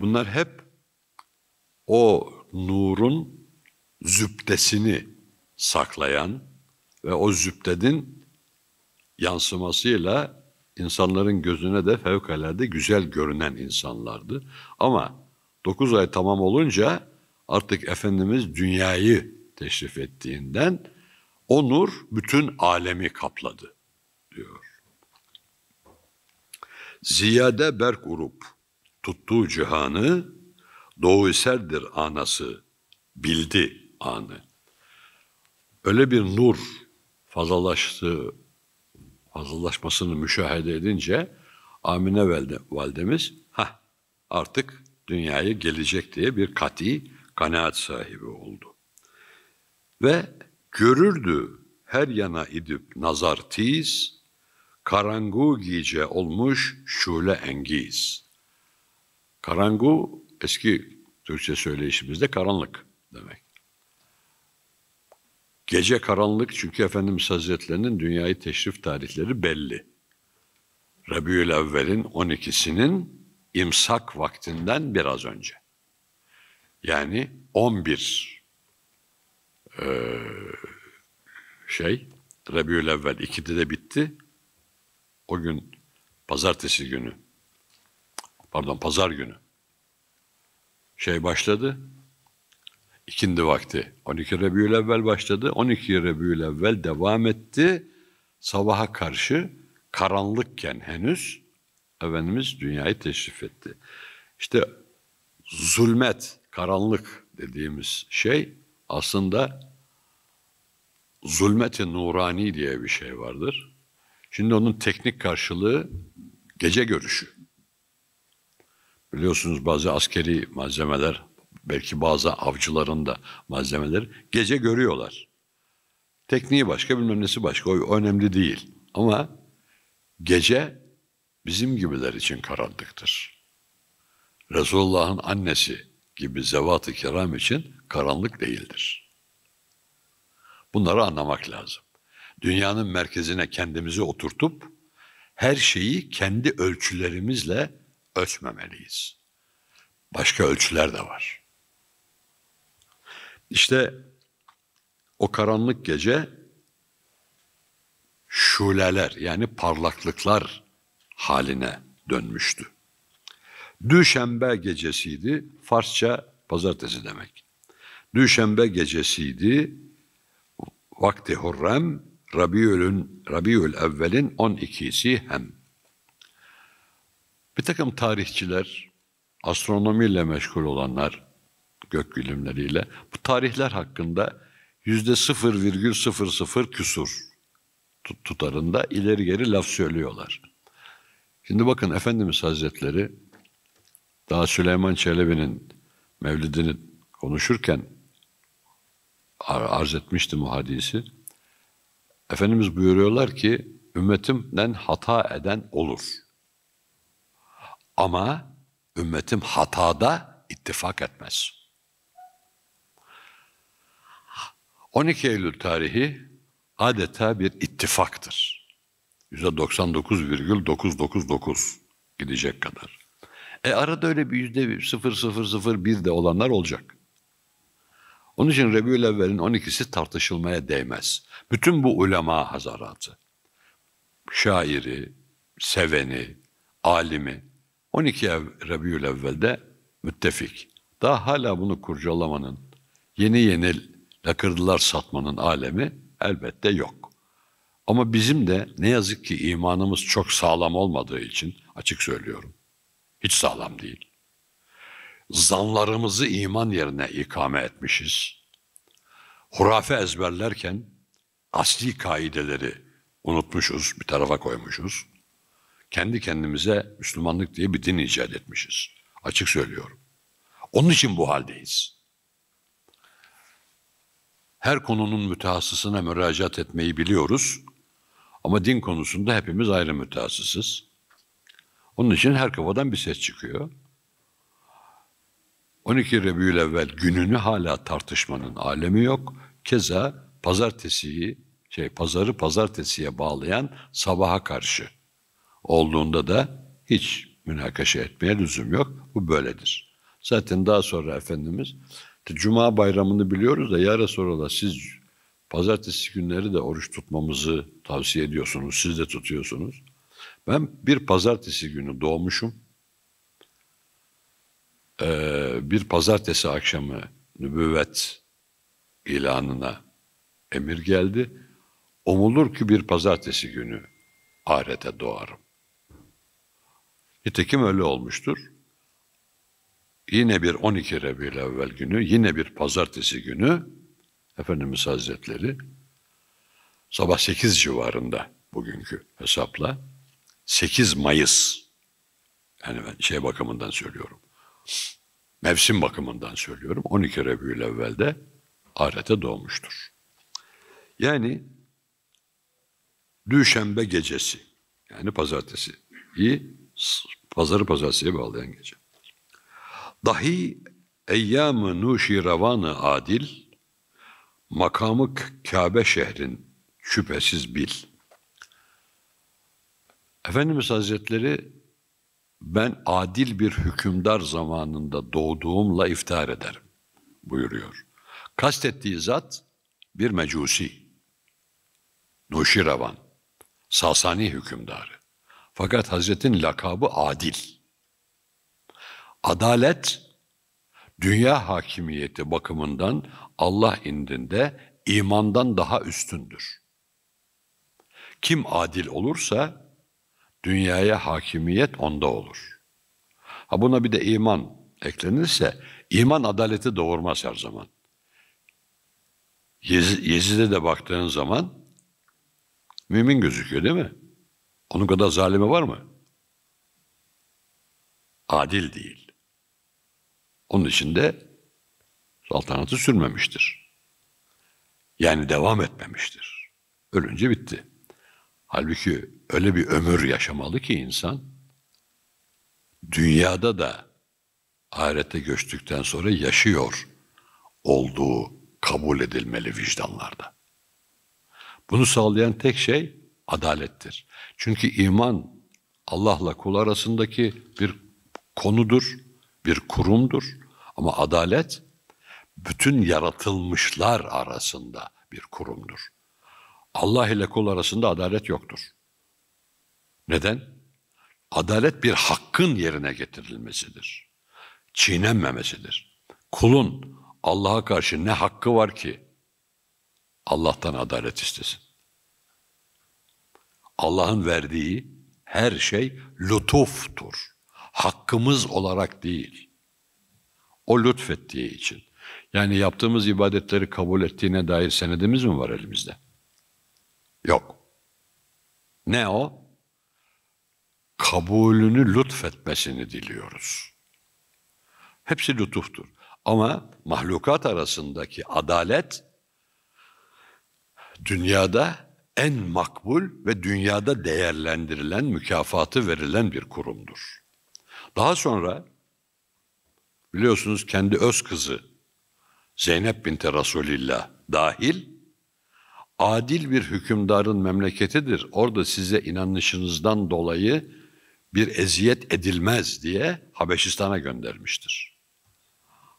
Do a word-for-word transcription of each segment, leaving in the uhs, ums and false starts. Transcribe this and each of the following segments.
Bunlar hep o nurun zübdesini saklayan ve o zübdenin yansımasıyla insanların gözüne de fevkalade güzel görünen insanlardı. Ama dokuz ay tamam olunca artık Efendimiz dünyayı teşrif ettiğinden o nur bütün alemi kapladı diyor. Ziyade berk urup tuttuğu cihanı, doğu serdir anası, bildi anı. Öyle bir nur fazlalaştı, fazlalaşmasını müşahede edince Amine validemiz hah, artık dünyaya gelecek diye bir kat'i kanaat sahibi oldu. Ve görürdü her yana idip nazar tiz, karangu giyice olmuş şule engiz. Karangu eski Türkçe söyleyişimizde karanlık demek. Gece karanlık, çünkü Efendimiz Hazretlerinin dünyayı teşrif tarihleri belli. Rabiülevvel'in on ikisinin imsak vaktinden biraz önce. Yani on bir ee, şey, Rabiülevvel ikide de bitti. O gün pazartesi günü, pardon pazar günü şey başladı. İkindi vakti on iki Rabiülevvel başladı. on iki Rabiülevvel devam etti. Sabaha karşı karanlıkken henüz Efendimiz dünyayı teşrif etti. İşte zulmet, karanlık dediğimiz şey aslında zulmet-i nurani diye bir şey vardır. Şimdi onun teknik karşılığı gece görüşü. Biliyorsunuz bazı askeri malzemeler, belki bazı avcıların da malzemeleri gece görüyorlar. Tekniği başka, bilmem nesi başka, o önemli değil. Ama gece bizim gibiler için karanlıktır. Resulullah'ın annesi gibi zevat-ı kiram için karanlık değildir. Bunları anlamak lazım. Dünyanın merkezine kendimizi oturtup her şeyi kendi ölçülerimizle ölçmemeliyiz. Başka ölçüler de var. İşte o karanlık gece şuleler, yani parlaklıklar haline dönmüştü. Düşembe gecesiydi, Farsça pazartesi demek. Düşembe gecesiydi, vakti hurrem, Rabiül'ün, Rabiülevvel'in on ikisi hem. Bir takım tarihçiler, astronomiyle meşgul olanlar, gök bilimleriyle, bu tarihler hakkında yüzde sıfır virgül sıfır sıfır küsur tutarında ileri geri laf söylüyorlar. Şimdi bakın Efendimiz Hazretleri daha Süleyman Çelebi'nin mevlidini konuşurken ar arz etmişti bu hadisi. Efendimiz buyuruyorlar ki ümmetimden hata eden olur. Ama ümmetim hatada ittifak etmez. on iki Eylül tarihi adeta bir ittifaktır. yüzde doksan dokuz virgül dokuz dokuz dokuz gidecek kadar. E arada öyle bir yüzde sıfır virgül sıfır sıfır bir de olanlar olacak. Onun için Rabiülevvel'in on ikisi tartışılmaya değmez. Bütün bu ulema hazaratı, şairi, seveni, alimi on iki Rabiülevvel'de müttefik. Daha hala bunu kurcalamanın, yeni yeni lakırdılar satmanın alemi elbette yok. Ama bizim de ne yazık ki imanımız çok sağlam olmadığı için, açık söylüyorum, hiç sağlam değil. Zanlarımızı iman yerine ikame etmişiz. Hurafe ezberlerken asli kaideleri unutmuşuz, bir tarafa koymuşuz. Kendi kendimize Müslümanlık diye bir din icat etmişiz. Açık söylüyorum. Onun için bu haldeyiz. Her konunun mütehassısına müracaat etmeyi biliyoruz. Ama din konusunda hepimiz ayrı mütehassısız. Onun için her kafadan bir ses çıkıyor. on iki Rabiülevvel gününü hala tartışmanın alemi yok. Keza pazartesiyi, şey pazarı pazartesiye bağlayan sabaha karşı olduğunda da hiç münakaşa etmeye lüzum yok. Bu böyledir. Zaten daha sonra Efendimiz, Cuma bayramını biliyoruz da, ya Resulallah siz pazartesi günleri de oruç tutmamızı tavsiye ediyorsunuz, siz de tutuyorsunuz. Ben bir pazartesi günü doğmuşum, ee, bir pazartesi akşamı nübüvvet ilanına emir geldi. Umulur ki bir pazartesi günü ahirete doğarım. Nitekim öyle olmuştur. Yine bir on iki Rebi'l-Evvel günü, yine bir pazartesi günü Efendimiz Hazretleri sabah sekiz civarında, bugünkü hesapla sekiz Mayıs, yani ben şey bakımından söylüyorum, mevsim bakımından söylüyorum, on iki Rebi'l-Evvel'de ahirete doğmuştur. Yani Düşembe gecesi, yani pazartesi, iyi, pazarı pazartesiye bağlayan gece. Dahi eyyam-ı Nuşirevan-ı adil, makamı Kabe şehrin şüphesiz bil. Efendimiz Hazretleri, ben adil bir hükümdar zamanında doğduğumla iftihar ederim buyuruyor. Kastettiği zat bir mecusi, Nuşirevan, Sasani hükümdarı. Fakat Hazret'in lakabı adil. Adalet, dünya hakimiyeti bakımından Allah indinde imandan daha üstündür. Kim adil olursa dünyaya hakimiyet onda olur. Ha buna bir de iman eklenirse, iman adaleti doğurmaz her zaman. Yez- Yezid'e de baktığın zaman mümin gözüküyor değil mi? Onun kadar zalimi var mı? Adil değil. Onun için de saltanatı sürmemiştir. Yani devam etmemiştir. Ölünce bitti. Halbuki öyle bir ömür yaşamalı ki insan, dünyada da ahirete göçtükten sonra yaşıyor olduğu kabul edilmeli vicdanlarda. Bunu sağlayan tek şey adalettir. Çünkü iman Allah'la kul arasındaki bir konudur, bir kurumdur. Ama adalet bütün yaratılmışlar arasında bir kurumdur. Allah ile kul arasında adalet yoktur. Neden? Adalet bir hakkın yerine getirilmesidir. Çiğnenmemesidir. Kulun Allah'a karşı ne hakkı var ki Allah'tan adalet istesin? Allah'ın verdiği her şey lütuftur. Hakkımız olarak değil. O lütfettiği için. Yani yaptığımız ibadetleri kabul ettiğine dair senedimiz mi var elimizde? Yok. Ne o? Kabulünü lütfetmesini diliyoruz. Hepsi lütuftur. Ama mahlukat arasındaki adalet dünyada en makbul ve dünyada değerlendirilen, mükafatı verilen bir kurumdur. Daha sonra biliyorsunuz kendi öz kızı Zeynep binti Rasulillah dahil, adil bir hükümdarın memleketidir. Orada size inanışınızdan dolayı bir eziyet edilmez diye Habeşistan'a göndermiştir.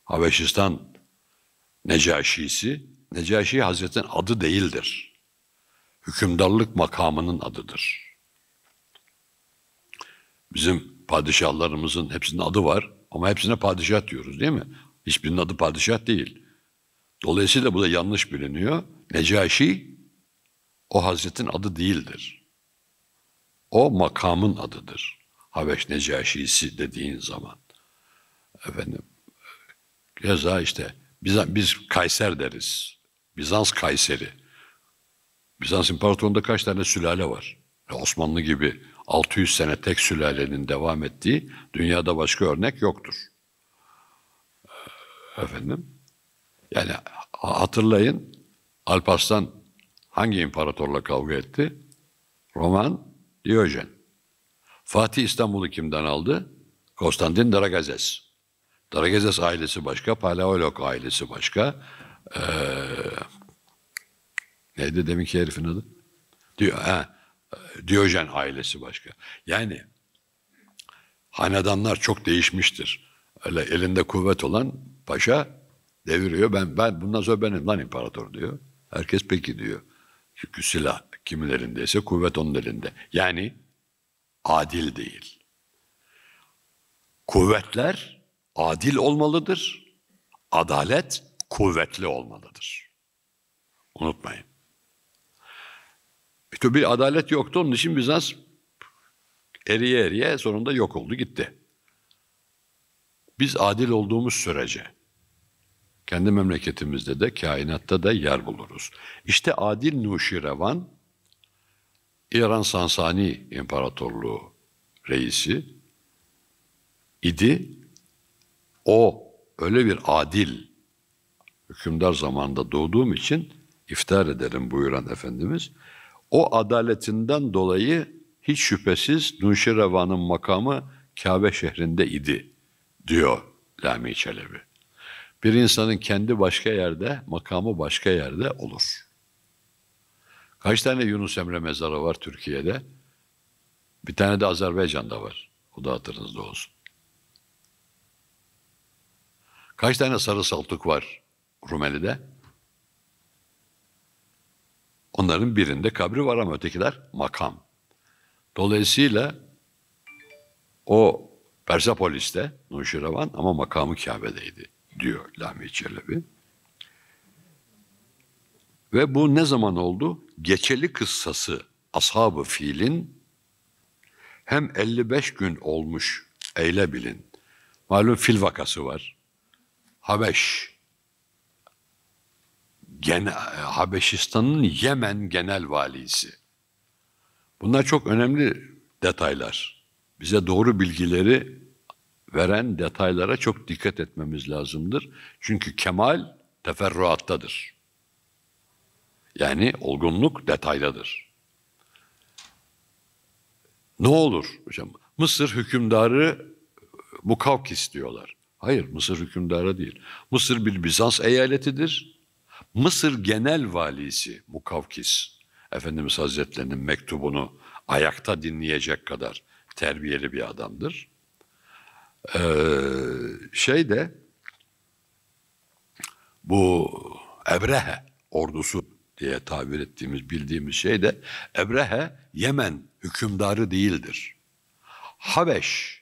Habeşistan Necaşi'si, Necaşi Hazret'in adı değildir. Hükümdarlık makamının adıdır. Bizim padişahlarımızın hepsinin adı var ama hepsine padişah diyoruz değil mi? Hiçbirinin adı padişah değil. Dolayısıyla bu da yanlış biliniyor. Necaşi o Hazret'in adı değildir. O makamın adıdır. Habeş Necaşi'si dediğin zaman. Efendim, keza işte biz, biz Kayser deriz. Bizans Kayseri. Bizans İmparatorluğu'nda kaç tane sülale var? Osmanlı gibi altı yüz sene tek sülalenin devam ettiği, dünyada başka örnek yoktur. Efendim, yani hatırlayın, Alparslan hangi imparatorla kavga etti? Roman Diyojen. Fatih İstanbul'u kimden aldı? Konstantin Daragazes. Daragazes ailesi başka, Paleolog ailesi başka. Ee, neydi deminki herifin adı? Diyor, he, Diyojen ailesi başka. Yani hanedanlar çok değişmiştir. Öyle elinde kuvvet olan paşa deviriyor. Ben, ben bundan sonra benim lan imparator diyor. Herkes peki diyor. Çünkü silah kimin elindeyse kuvvet onun elinde. Yani adil değil. Kuvvetler adil olmalıdır. Adalet kuvvetli olmalıdır. Unutmayın. İşte bir adalet yoktu. Onun için Bizans eriye eriye sonunda yok oldu gitti. Biz adil olduğumuz sürece kendi memleketimizde de kainatta da yer buluruz. İşte adil Nuşirevan, İran Sansani İmparatorluğu reisi idi. O öyle bir adil hükümdar zamanında doğduğum için iftar edelim buyuran Efendimiz. O adaletinden dolayı hiç şüphesiz Nuşirevan'ın makamı Kabe şehrinde idi diyor Lami Çelebi. Bir insanın kendi başka yerde, makamı başka yerde olur. Kaç tane Yunus Emre mezarı var Türkiye'de? Bir tane de Azerbaycan'da var. O da hatırınızda olsun. Kaç tane Sarı Saltuk var Rumeli'de? Onların birinde kabri var ama ötekiler makam. Dolayısıyla o Persepolis'te Nuşirevan ama makamı Kabe'deydi diyor Lami Çelebi. Ve bu ne zaman oldu? Geçeli kıssası Ashab-ı Fil'in hem elli beş gün olmuş eyle bilin. Malum fil vakası var. Habeş. Gene, Habeşistan'ın Yemen genel valisi. Bunlar çok önemli detaylar. Bize doğru bilgileri veren detaylara çok dikkat etmemiz lazımdır. Çünkü kemal teferruattadır. Yani olgunluk detaydadır. Ne olur hocam? Mısır hükümdarı Mukavkis diyorlar. Hayır, Mısır hükümdarı değil. Mısır bir Bizans eyaletidir. Mısır genel valisi Mukavkis, Efendimiz Hazretlerinin mektubunu ayakta dinleyecek kadar terbiyeli bir adamdır. Ee, şey de bu Ebrehe ordusu diye tabir ettiğimiz, bildiğimiz şey de Ebrehe Yemen hükümdarı değildir. Habeş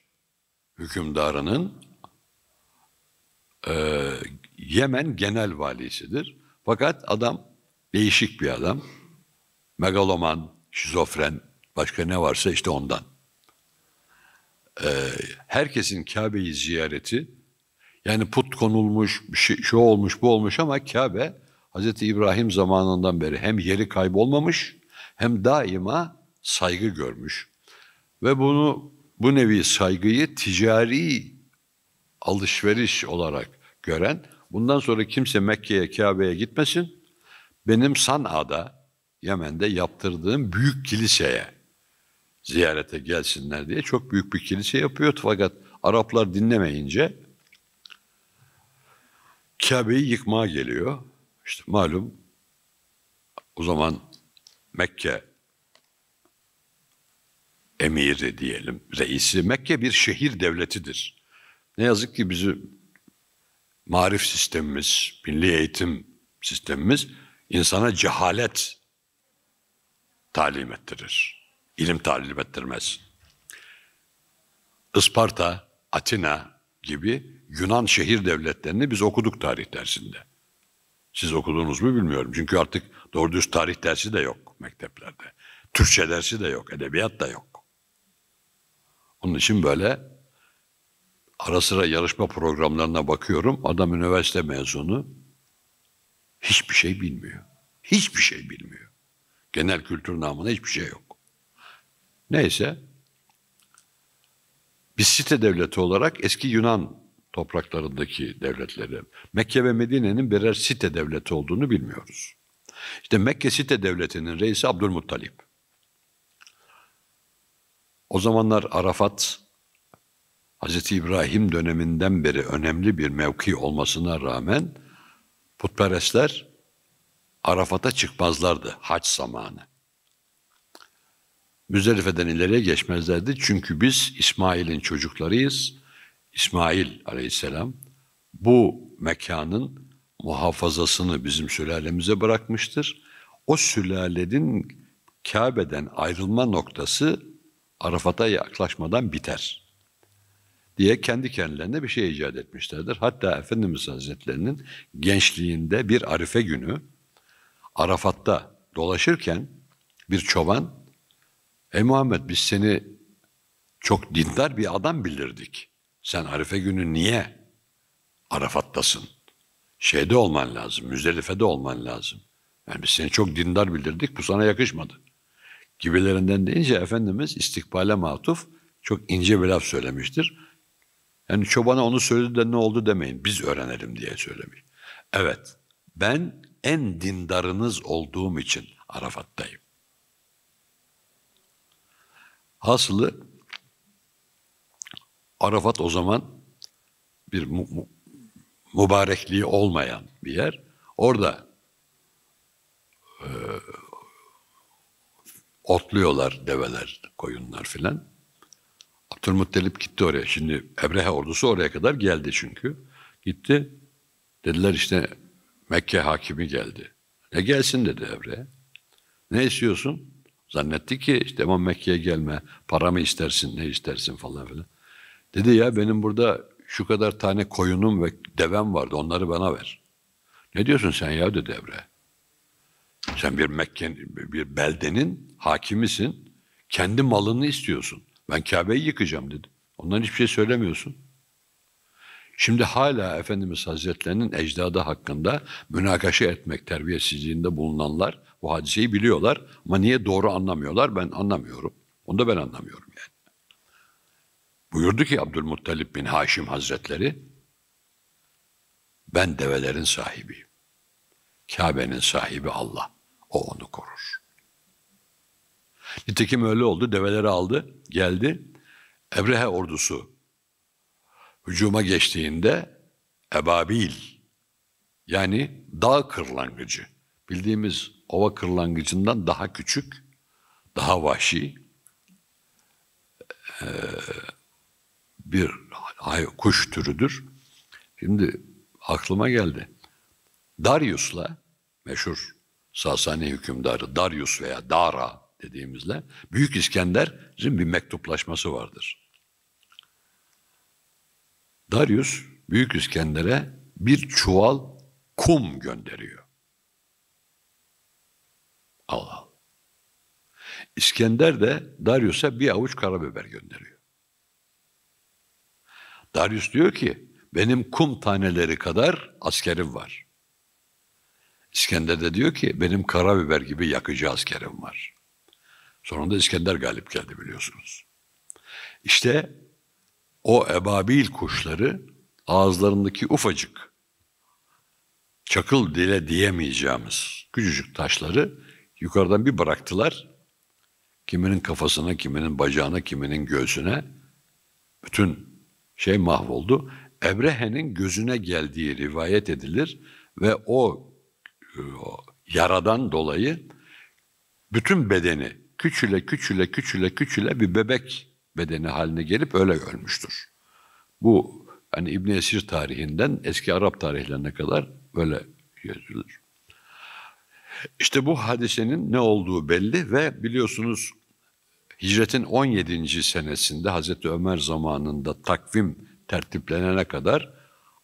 hükümdarının e, Yemen genel valisidir. Fakat adam değişik bir adam. Megaloman, şizofren, başka ne varsa işte ondan. Ee, herkesin Kabe'yi ziyareti, yani put konulmuş, şu olmuş, bu olmuş ama Kabe, Hz. İbrahim zamanından beri hem yeri kaybolmamış, hem daima saygı görmüş. Ve bunu, bu nevi saygıyı ticari alışveriş olarak gören, bundan sonra kimse Mekke'ye, Kabe'ye gitmesin, benim San'a'da, Yemen'de yaptırdığım büyük kiliseye ziyarete gelsinler diye çok büyük bir kilise yapıyor. Fakat Araplar dinlemeyince Kabe'yi yıkmaya geliyor. İşte malum o zaman Mekke emiri diyelim, reisi. Mekke bir şehir devletidir. Ne yazık ki bizim marif sistemimiz, milli eğitim sistemimiz insana cehalet talim ettirir. İlim talim ettirmez. Isparta, Atina gibi Yunan şehir devletlerini biz okuduk tarih dersinde. Siz okudunuz mu bilmiyorum. Çünkü artık doğru düz tarih dersi de yok mekteplerde. Türkçe dersi de yok, edebiyat da yok. Onun için böyle ara sıra yarışma programlarına bakıyorum. Adam üniversite mezunu hiçbir şey bilmiyor. Hiçbir şey bilmiyor. Genel kültür namına hiçbir şey yok. Neyse, biz site devleti olarak eski Yunan topraklarındaki devletleri, Mekke ve Medine'nin birer site devleti olduğunu bilmiyoruz. İşte Mekke site devletinin reisi Abdülmuttalip. O zamanlar Arafat, Hz. İbrahim döneminden beri önemli bir mevki olmasına rağmen putperestler Arafat'a çıkmazlardı hac zamanı. Müzdelife'den ileriye geçmezlerdi çünkü biz İsmail'in çocuklarıyız. İsmail aleyhisselam bu mekanın muhafazasını bizim sülalemize bırakmıştır. O sülalenin Kabe'den ayrılma noktası Arafat'a yaklaşmadan biter diye kendi kendilerine bir şey icat etmişlerdir. Hatta Efendimiz Hazretlerinin gençliğinde bir Arife günü Arafat'ta dolaşırken bir çoban, "Ey Muhammed, biz seni çok dindar bir adam bilirdik. Sen Arife günü niye Arafat'tasın? Şeyde olman lazım, Müzdelife'de olman lazım. Yani biz seni çok dindar bildirdik, bu sana yakışmadı." Gibilerinden deyince Efendimiz istikbale matuf çok ince bir laf söylemiştir. Yani çobana onu söyledi de ne oldu demeyin, biz öğrenelim diye söylemiş. Evet, ben en dindarınız olduğum için Arafat'tayım. Hasılı Arafat o zaman bir mu mu mübarekliği olmayan bir yer. Orada e, otluyorlar develer, koyunlar filan. Abdülmuttalip gitti oraya. Şimdi Ebrehe ordusu oraya kadar geldi çünkü. Gitti. Dediler işte Mekke hakimi geldi. "Ne gelsin?" dedi Ebrehe. "Ne istiyorsun?" Zannetti ki işte aman Mekke'ye gelme, paramı istersin, ne istersin falan filan. Dedi ya benim burada şu kadar tane koyunum ve devem vardı, onları bana ver. "Ne diyorsun sen ya?" dedi Ebrehe. "Sen bir Mekke, bir beldenin hakimisin, kendi malını istiyorsun. Ben Kabe'yi yıkacağım" dedi. "Ondan hiçbir şey söylemiyorsun." Şimdi hala Efendimiz Hazretlerinin ecdadı hakkında münakaşa etmek terbiyesizliğinde bulunanlar bu hadiseyi biliyorlar ama niye doğru anlamıyorlar ben anlamıyorum. Onu da ben anlamıyorum yani. Buyurdu ki Abdülmuttalip bin Haşim Hazretleri, ben develerin sahibiyim. Kabe'nin sahibi Allah. O onu korur. Nitekim öyle oldu. Develeri aldı, geldi. Ebrehe ordusu hücuma geçtiğinde ebabil, yani dağ kırlangıcı, bildiğimiz ova kırlangıcından daha küçük, daha vahşi ee, bir kuş türüdür. Şimdi aklıma geldi. Darius'la, meşhur Sasani hükümdarı Darius veya Dara dediğimizle, Büyük İskender'in bir mektuplaşması vardır. Darius, Büyük İskender'e bir çuval kum gönderiyor. Allah Allah. İskender de Darius'a bir avuç karabiber gönderiyor. Darius diyor ki, benim kum taneleri kadar askerim var. İskender de diyor ki, benim karabiber gibi yakıcı askerim var. Sonunda İskender galip geldi biliyorsunuz. İşte o ebabil kuşları ağızlarındaki ufacık, çakıl dile diyemeyeceğimiz küçücük taşları yukarıdan bir bıraktılar. Kiminin kafasına, kiminin bacağına, kiminin göğsüne bütün şey mahvoldu. Ebrehe'nin gözüne geldiği rivayet edilir ve o, o yaradan dolayı bütün bedeni küçüle küçüle küçüle küçüle bir bebek bedeni haline gelip öyle ölmüştür. Bu hani İbn-i Esir tarihinden eski Arap tarihlerine kadar böyle yazılır. İşte bu hadisenin ne olduğu belli ve biliyorsunuz hicretin on yedinci senesinde Hazreti Ömer zamanında takvim tertiplenene kadar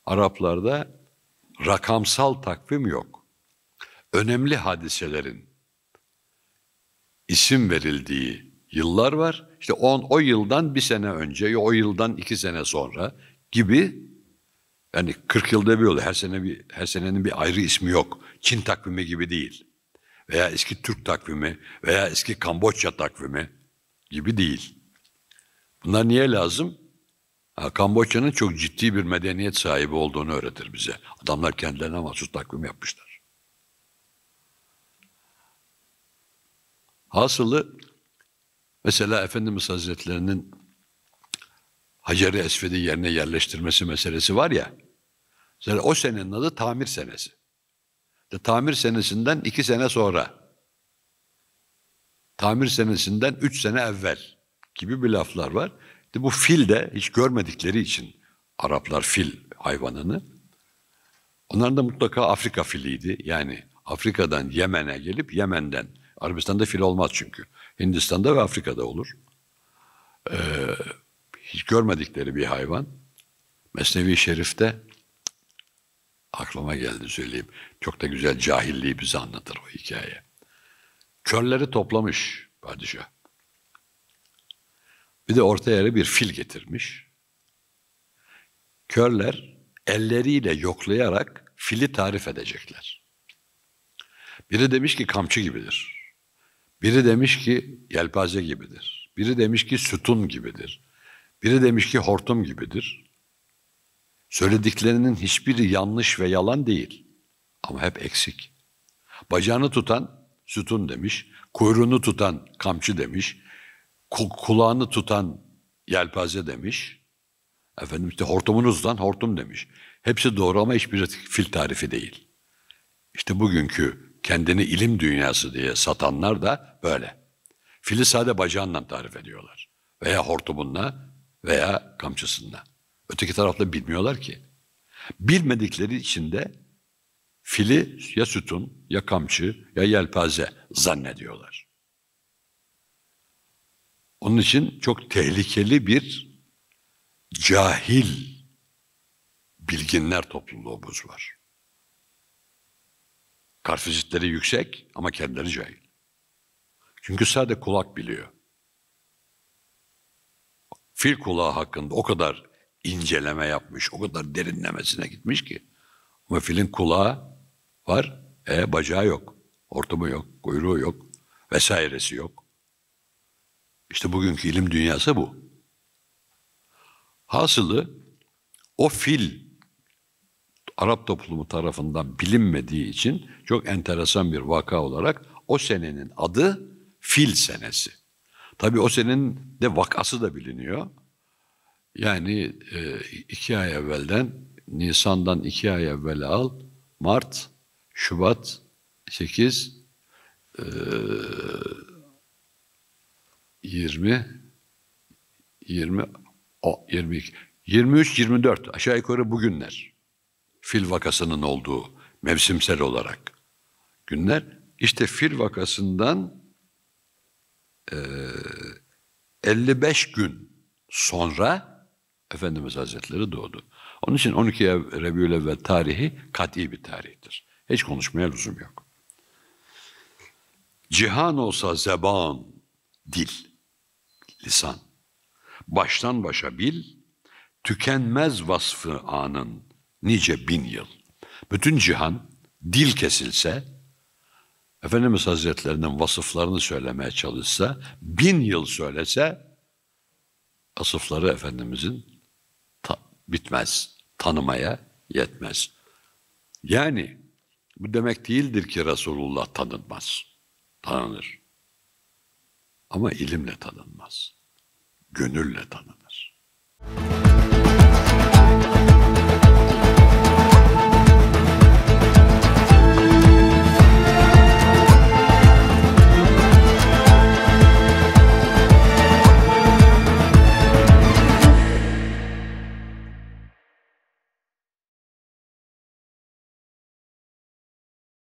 Araplarda rakamsal takvim yok. Önemli hadiselerin isim verildiği yıllar var. İşte on, o yıldan bir sene önce, o yıldan iki sene sonra gibi, yani kırk yılda bir oluyor. Her sene bir, her senenin bir ayrı ismi yok. Çin takvimi gibi değil. Veya eski Türk takvimi veya eski Kamboçya takvimi gibi değil. Bunlar niye lazım? Ha, Kamboçya'nın çok ciddi bir medeniyet sahibi olduğunu öğretir bize. Adamlar kendilerine mahsus takvim yapmışlar. Hasılı mesela Efendimiz Hazretlerinin Hacer-i Esved'i yerine yerleştirmesi meselesi var ya, mesela o senenin adı tamir senesi. De, tamir senesinden iki sene sonra, tamir senesinden üç sene evvel gibi bir laflar var. De, bu fil de hiç görmedikleri için Araplar fil hayvanını. Onların da mutlaka Afrika filiydi. Yani Afrika'dan Yemen'e gelip Yemen'den. Arabistan'da fil olmaz çünkü. Hindistan'da ve Afrika'da olur. Ee, hiç görmedikleri bir hayvan. Mesnevi Şerif'te aklıma geldi söyleyeyim. Çok da güzel cahilliği bize anlatır o hikaye. Körleri toplamış padişah. Bir de ortaya bir fil getirmiş. Körler elleriyle yoklayarak fili tarif edecekler. Biri demiş ki kamçı gibidir. Biri demiş ki yelpaze gibidir. Biri demiş ki sütun gibidir. Biri demiş ki hortum gibidir. Söylediklerinin hiçbiri yanlış ve yalan değil. Ama hep eksik. Bacağını tutan sütun demiş. Kuyruğunu tutan kamçı demiş. Kulağını tutan yelpaze demiş. Efendim işte hortumunuzdan hortum demiş. Hepsi doğru ama hiçbir fil tarifi değil. İşte bugünkü kendini ilim dünyası diye satanlar da böyle. Fili sade bacağından tarif ediyorlar. Veya hortumunla veya kamçısınla. Öteki tarafta bilmiyorlar ki. Bilmedikleri için de fili ya sütun, ya kamçı, ya yelpaze zannediyorlar. Onun için çok tehlikeli bir cahil bilginler topluluğumuz var. Karfizitleri yüksek ama kendileri cahil. Çünkü sadece kulak biliyor. Fil kulağı hakkında o kadar inceleme yapmış, o kadar derinlemesine gitmiş ki. Ama filin kulağı var, e, bacağı yok, hortumu yok, kuyruğu yok, vesairesi yok. İşte bugünkü ilim dünyası bu. Hasılı o fil Arap toplumu tarafından bilinmediği için çok enteresan bir vaka olarak o senenin adı fil senesi. Tabii o senenin de vakası da biliniyor. Yani e, iki ay evvelden, Nisan'dan iki ay evvele al, Mart, Şubat, sekiz, e, yirmi, yirmi, yirmi iki, yirmi üç, yirmi dört aşağı yukarı bugünler. Fil vakasının olduğu mevsimsel olarak günler. İşte fil vakasından e, elli beş gün sonra Efendimiz Hazretleri doğdu. Onun için on iki Rebiülevvel tarihi kat'i bir tarihtir. Hiç konuşmaya lüzum yok. Cihan olsa zeban, dil, lisan. Baştan başa bil, tükenmez vasfı anın nice bin yıl. Bütün cihan dil kesilse, Efendimiz Hazretlerinin vasıflarını söylemeye çalışsa, bin yıl söylese, vasıfları Efendimizin bitmez, tanımaya yetmez. Yani bu demek değildir ki Resulullah tanınmaz. Tanınır. Ama ilimle tanınmaz. Gönülle tanınır.